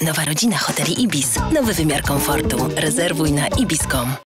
Nowa rodzina hoteli Ibis. Nowy wymiar komfortu. Rezerwuj na ibis.com.